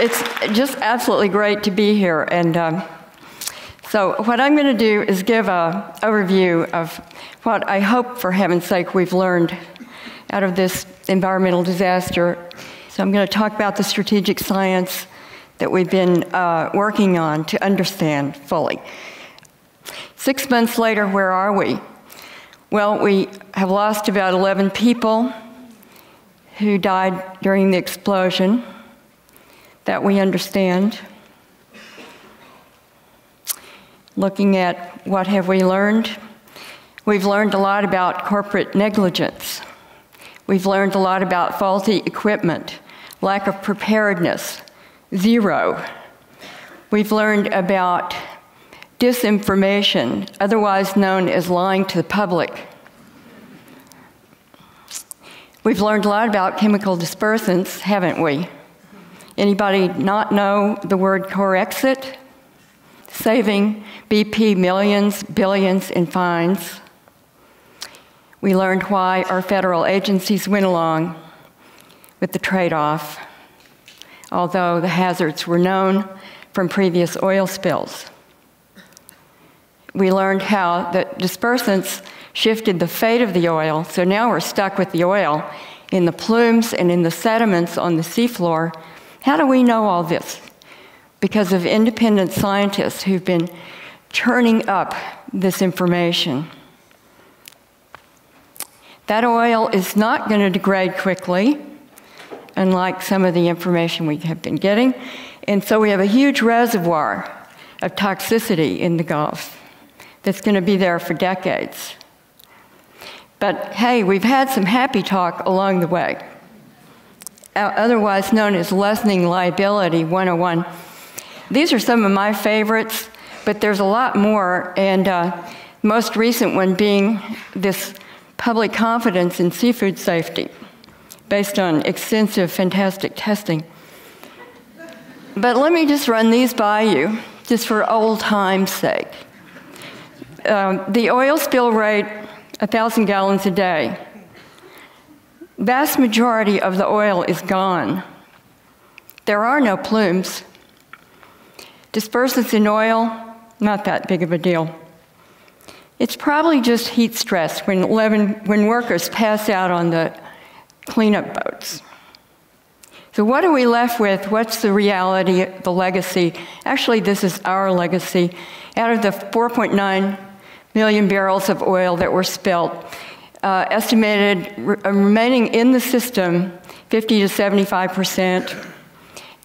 It's just absolutely great to be here. And so what I'm going to do is give an overview of what I hope, for heaven's sake, we've learned out of this environmental disaster. So I'm going to talk about the strategic science that we've been working on to understand fully. 6 months later, where are we? Well, we have lost about 11 people who died during the explosion that we understand. Looking at what have we learned, we've learned a lot about corporate negligence. We've learned a lot about faulty equipment, lack of preparedness, zero. We've learned about disinformation, otherwise known as lying to the public. We've learned a lot about chemical dispersants, haven't we? Anybody not know the word Corexit? Saving BP millions, billions in fines. We learned why our federal agencies went along with the trade-off, although the hazards were known from previous oil spills. We learned how the dispersants shifted the fate of the oil, so now we're stuck with the oil in the plumes and in the sediments on the seafloor. How do we know all this? Because of independent scientists who've been churning up this information. That oil is not going to degrade quickly, unlike some of the information we have been getting, and so we have a huge reservoir of toxicity in the Gulf. That's going to be there for decades. But hey, we've had some happy talk along the way, otherwise known as lessening liability 101. These are some of my favorites, but there's a lot more, and the most recent one being this public confidence in seafood safety, based on extensive, fantastic testing. But let me just run these by you, just for old time's sake. The oil spill rate, 1,000 gallons a day. Vast majority of the oil is gone. There are no plumes. Dispersants in oil, not that big of a deal. It's probably just heat stress when workers pass out on the cleanup boats. So what are we left with? What's the reality, the legacy? Actually, this is our legacy. Out of the 4.9 million barrels of oil that were spilled, estimated remaining in the system, 50 to 75%,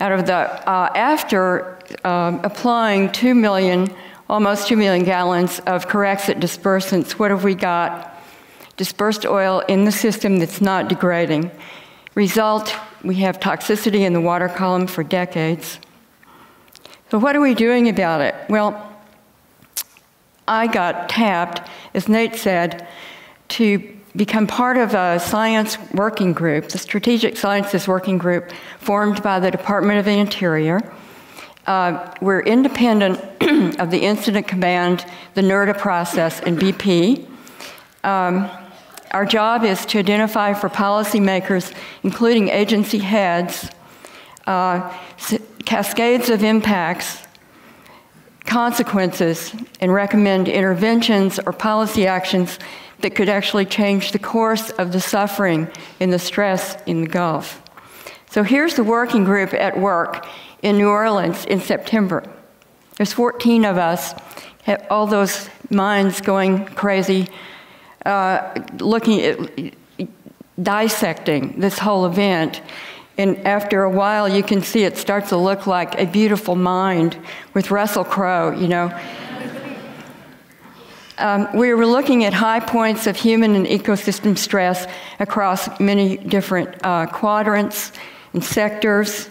out of the, after applying 2 million, almost 2 million gallons of Corexit dispersants, what have we got? Dispersed oil in the system that's not degrading. Result, we have toxicity in the water column for decades. So what are we doing about it? Well, I got tapped, as Nate said, to become part of a science working group, the Strategic Sciences Working Group, formed by the Department of the Interior. We're independent of the Incident Command, the NERDA process, and BP. Our job is to identify for policymakers, including agency heads, cascades of impacts, consequences, and recommend interventions or policy actions that could actually change the course of the suffering and the stress in the Gulf. So here's the working group at work in New Orleans in September. There's 14 of us, all those minds going crazy, looking at, dissecting this whole event. And after a while, you can see it starts to look like A Beautiful Mind with Russell Crowe, you know. We were looking at high points of human and ecosystem stress across many different quadrants and sectors.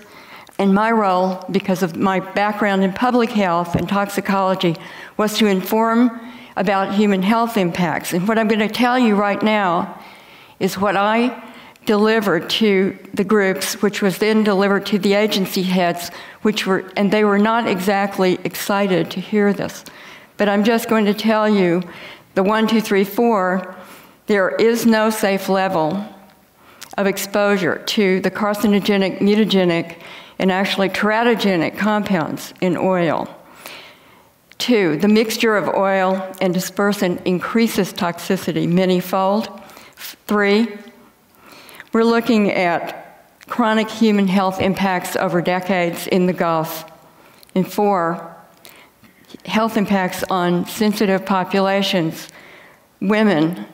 And my role, because of my background in public health and toxicology, was to inform about human health impacts. And what I'm going to tell you right now is what I delivered to the groups, which was then delivered to the agency heads, which were, and they were not exactly excited to hear this. But I'm just going to tell you the 1, 2, 3, 4, there is no safe level of exposure to the carcinogenic, mutagenic, and actually teratogenic compounds in oil. 2, the mixture of oil and dispersant increases toxicity many-fold. 3, we're looking at chronic human health impacts over decades in the Gulf. And 4, health impacts on sensitive populations, women,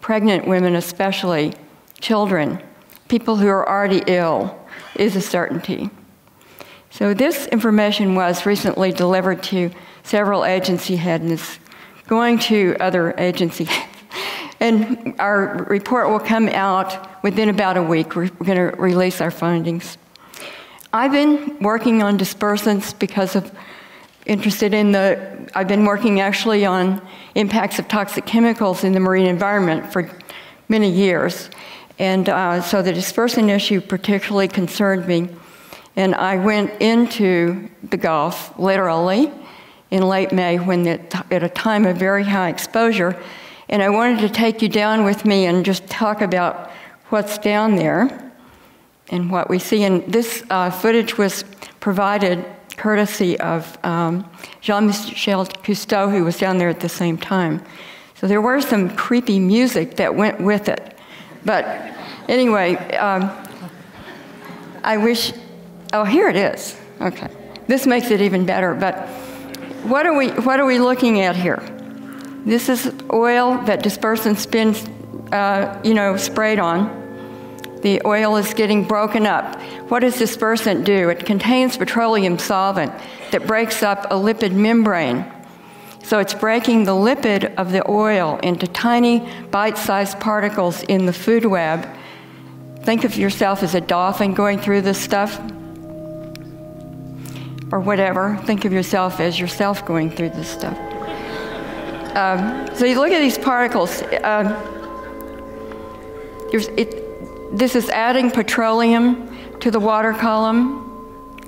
pregnant women especially, children, people who are already ill, is a certainty. So this information was recently delivered to several agency heads, and it's going to other agency heads. And our report will come out within about a week. We're going to release our findings. I've been working on dispersants because of interested in the, I've been working actually on impacts of toxic chemicals in the marine environment for many years. And so the dispersant issue particularly concerned me. And I went into the Gulf, literally, in late May, when at a time of very high exposure. And I wanted to take you down with me and just talk about what's down there and what we see. And this footage was provided courtesy of Jean-Michel Cousteau, who was down there at the same time. So there were some creepy music that went with it. But anyway, I wish, oh, here it is. Okay, this makes it even better. But what are we looking at here? This is oil that dispersant's been, sprayed on. The oil is getting broken up. What does dispersant do? It contains petroleum solvent that breaks up a lipid membrane. So it's breaking the lipid of the oil into tiny bite-sized particles in the food web. Think of yourself as a dolphin going through this stuff, or whatever. Think of yourself as yourself going through this stuff. So you look at these particles. This is adding petroleum to the water column.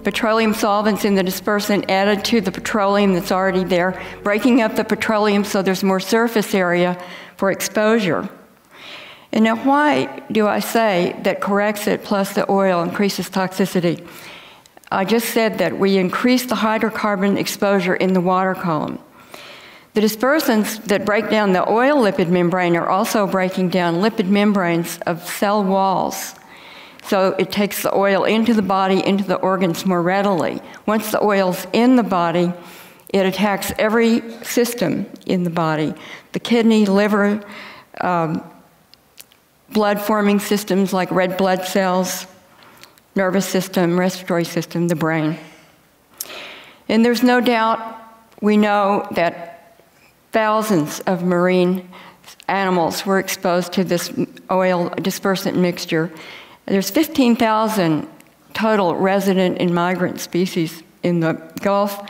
Petroleum solvents in the dispersant added to the petroleum that's already there, breaking up the petroleum so there's more surface area for exposure. And now why do I say that Corexit plus the oil increases toxicity? I just said that we increase the hydrocarbon exposure in the water column. The dispersants that break down the oil lipid membrane are also breaking down lipid membranes of cell walls. So it takes the oil into the body, into the organs more readily. Once the oil's in the body, it attacks every system in the body, the kidney, liver, blood-forming systems like red blood cells, nervous system, respiratory system, the brain. And there's no doubt, we know that thousands of marine animals were exposed to this oil dispersant mixture. There's 15,000 total resident and migrant species in the Gulf,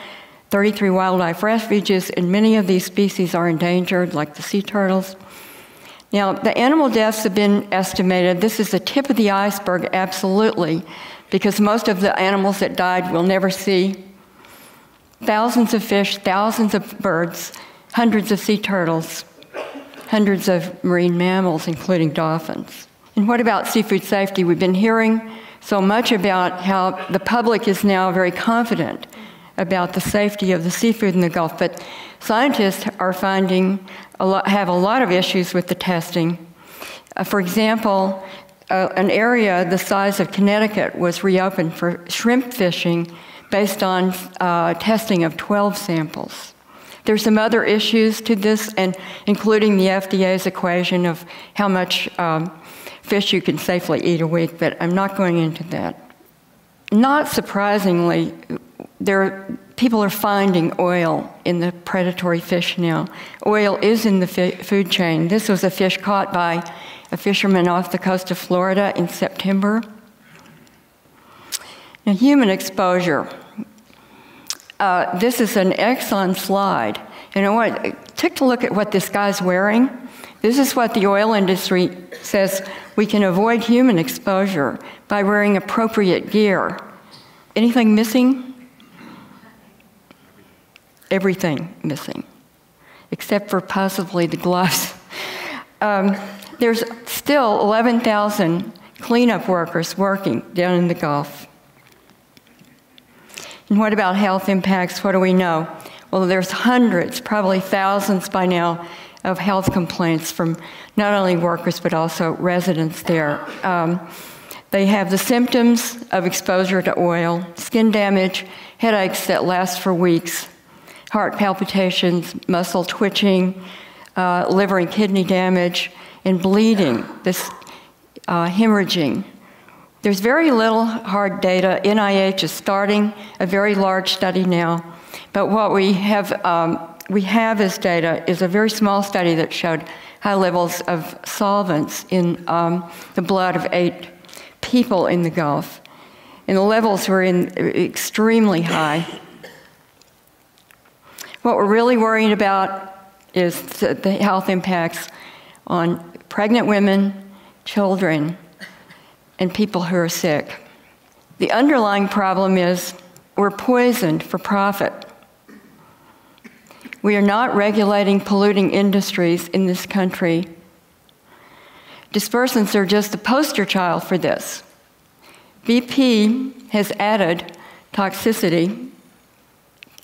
33 wildlife refuges, and many of these species are endangered, like the sea turtles. Now, the animal deaths have been estimated. This is the tip of the iceberg, absolutely, because most of the animals that died we'll never see. Thousands of fish, thousands of birds, hundreds of sea turtles, hundreds of marine mammals, including dolphins. And what about seafood safety? We've been hearing so much about how the public is now very confident about the safety of the seafood in the Gulf, but scientists are finding have a lot of issues with the testing. For example, an area the size of Connecticut was reopened for shrimp fishing based on testing of 12 samples. There's some other issues to this, and including the FDA's equation of how much fish you can safely eat a week, but I'm not going into that. Not surprisingly, people are finding oil in the predatory fish now. Oil is in the food chain. This was a fish caught by a fisherman off the coast of Florida in September. Now, human exposure. This is an Exxon slide. And I took a look at what this guy's wearing. This is what the oil industry says we can avoid human exposure by wearing appropriate gear. Anything missing? Everything missing, except for possibly the gloves. There's still 11,000 cleanup workers working down in the Gulf. And what about health impacts? What do we know? Well, there's hundreds, probably thousands by now, of health complaints from not only workers but also residents there. They have the symptoms of exposure to oil, skin damage, headaches that last for weeks, heart palpitations, muscle twitching, liver and kidney damage, and bleeding, this hemorrhaging. There's very little hard data. NIH is starting a very large study now, but what we have as data is a very small study that showed high levels of solvents in the blood of 8 people in the Gulf. And the levels were extremely high. What we're really worried about is the health impacts on pregnant women, children, and people who are sick. The underlying problem is we're poisoned for profit. We are not regulating polluting industries in this country. Dispersants are just the poster child for this. BP has added toxicity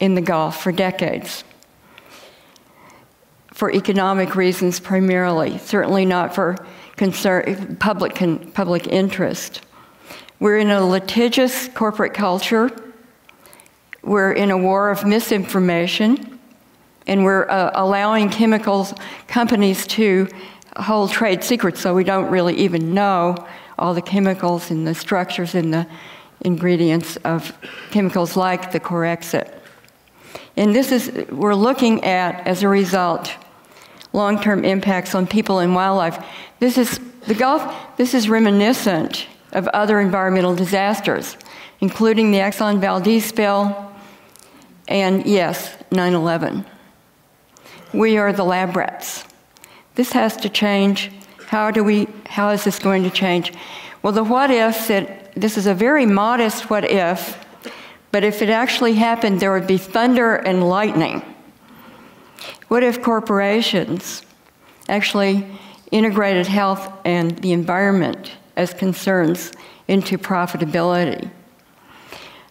in the Gulf for decades, for economic reasons primarily, certainly not for concern, public interest. We're in a litigious corporate culture. We're in a war of misinformation. And we're allowing chemicals companies to hold trade secrets, so we don't really even know all the chemicals and the structures and the ingredients of chemicals like the Corexit. And this is, we're looking at, as a result, long-term impacts on people and wildlife. This is, the Gulf, this is reminiscent of other environmental disasters, including the Exxon Valdez spill and, yes, 9/11. We are the lab rats. This has to change. How is this going to change? Well, the what ifs, this is a very modest what if, but if it actually happened, there would be thunder and lightning. What if corporations actually integrated health and the environment as concerns into profitability?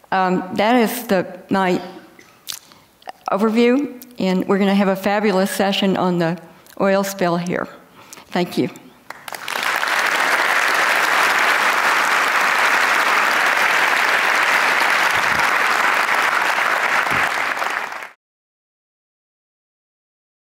That is my overview. And we're going to have a fabulous session on the oil spill here. Thank you.